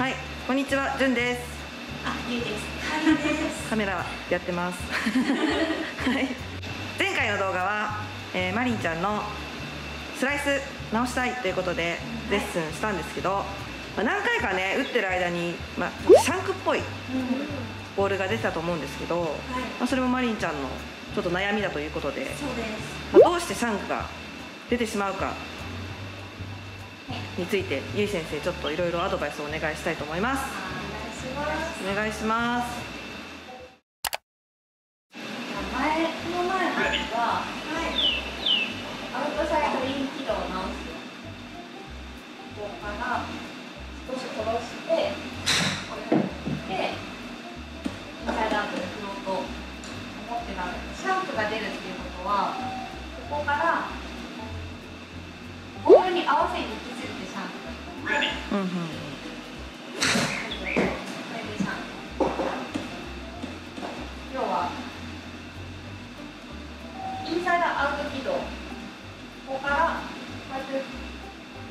はい、こんにちは、じゅんです。あ、ゆいです。カメラやってます。はい。前回の動画は、マリンちゃんのスライス直したいということでレッスンしたんですけど、何回かね打ってる間に、シャンクっぽいボールが出てたと思うんですけど、それもマリンちゃんのちょっと悩みだということで、どうしてシャンクが出てしまうかについてゆい先生ちょっといろいろアドバイスをお願いしたいと思います。お願いします。前はアウトサイドイン軌道を直すここから少し下ろしてこれを振ってインサイドアウトで振ろうと思ってたんです。シャンクが出るっていうことはここからボールに合わせに行き過ぎてシャンクだったんです。これでシャンク。要はインサイドアウト軌道ここからこうやって振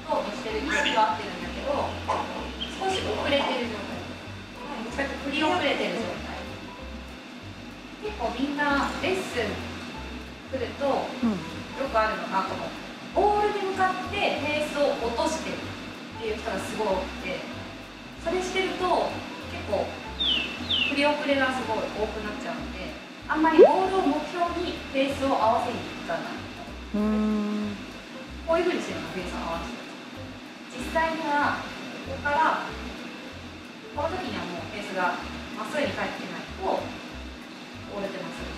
ろうとしてる意識は合ってるんだけど少し遅れてる状態、振り遅れてる状態。結構みんなレッスン来るとよくあるのがこのボールに向かってペースを落としてるっていう人がすごい多くて、それしてると結構振り遅れがすごい多くなっちゃうので、あんまりボールを目標にペースを合わせにいかない。こういうふうにしてるの、ペースを合わせる。実際にはここからこの時にはもうペースがまっすぐに返ってないとボールってまっすぐ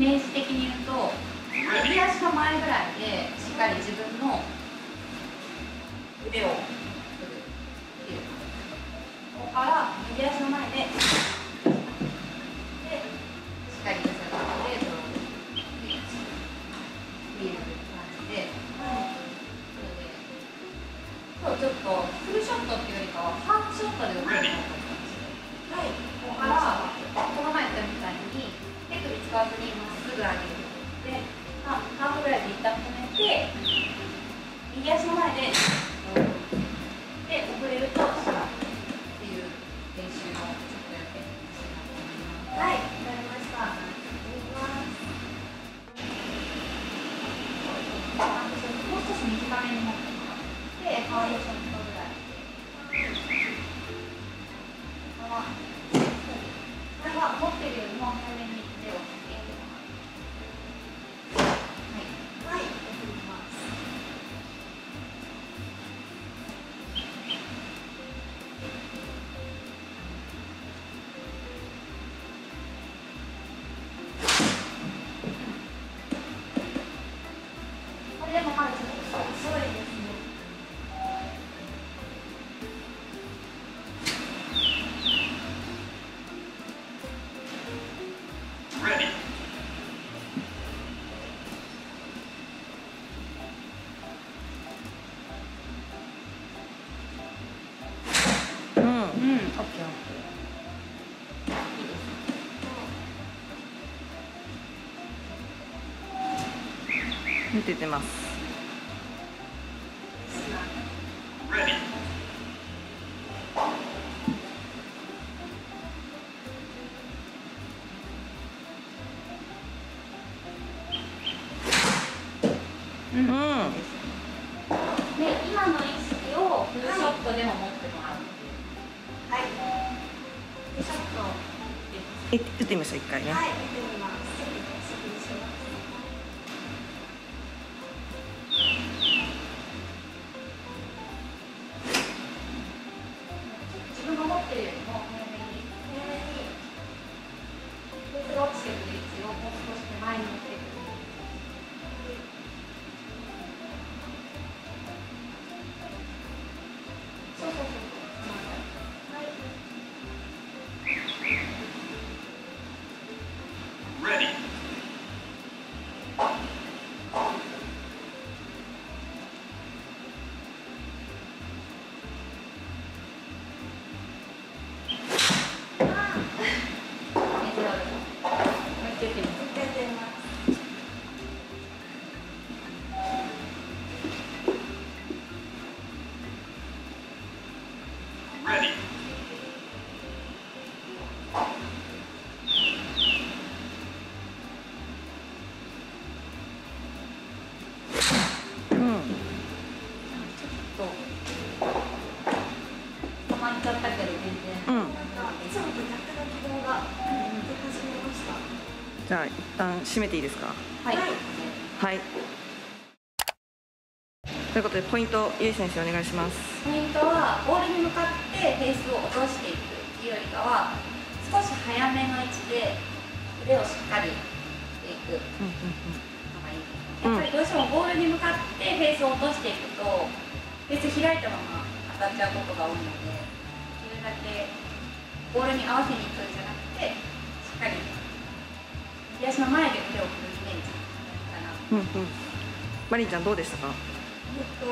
に返ってない。イメージ的に言うと右足の前ぐらいでしっかり自分の腕を振るっていう。ここから右足の前でしっかり寄せて振り抜く感じで、今日ちょっとフルショットっていうよりかはハーフショットで打ってみようと思います。ここからこの前やったみたいに手首使わずにまっすぐ上げる。でハーフぐらいで一旦止めて右足の前で遅れるとシャンクっていう練習をちょっとやってみました。はい、わかりました。やってみます。もう少し短めに持ってもらってハワイショットぐらいこれは持ってるよりも早めに手を振って見ててます。うん。で、今の意識をフルショットでも持ってもらう。はい。フルショット。打ってみましょう一回ね。はい。じゃあ一旦閉めていいですか。はい、はい、ということでポイント、ゆい先生お願いします。ポイントはボールに向かってフェースを落としていくというよりかは、少し早めの位置で腕をしっかりしていくのがいいですね。やっぱりどうしてもボールに向かってフェースを落としていくと、フェース開いたまま当たっちゃうことが多いので、できるだけボールに合わせにいくんじゃなくて、しっかり右足の前で腕を振るイメージかな。マリンちゃんどうでしたか？今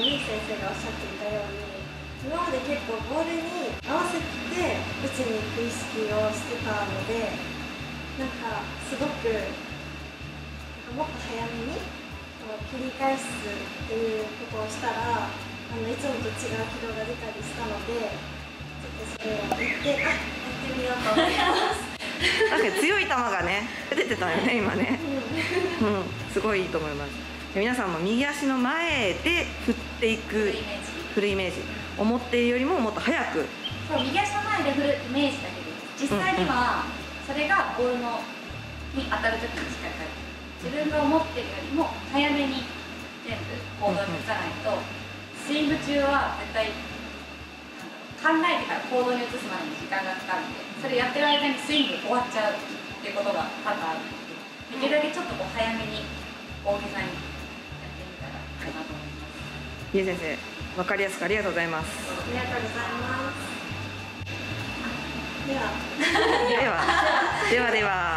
ゆい先生がおっしゃっていたように、今まで結構ボールに合わせて打ちに行く意識をしてたので、なんかすごくもっと早めに切り返すっていうことをしたら、いつもと違う軌道が出たりしたので、ちょっとそれを言ってやってみようと思います。なんか強い球がね出てたよね今ね。うん、すごいいいと思います。皆さんも右足の前で振っていく振るイメージ。思っているよりももっと早く。そう、右足の前で振るイメージだけど、実際にはそれがボールのに当たるときにしっかり自分が思っているよりも早めに全部行動に移さないと、スイング中は絶対考えてから行動に移すまでに時間がかかるんで、それやってる間にスイング終わっちゃうっていうことが多々あるので、できるだけちょっとこう早めに大げさにやってみたらかなと思います。ゆい先生、わかりやすくありがとうございます。ありがとうございます。ではではでは。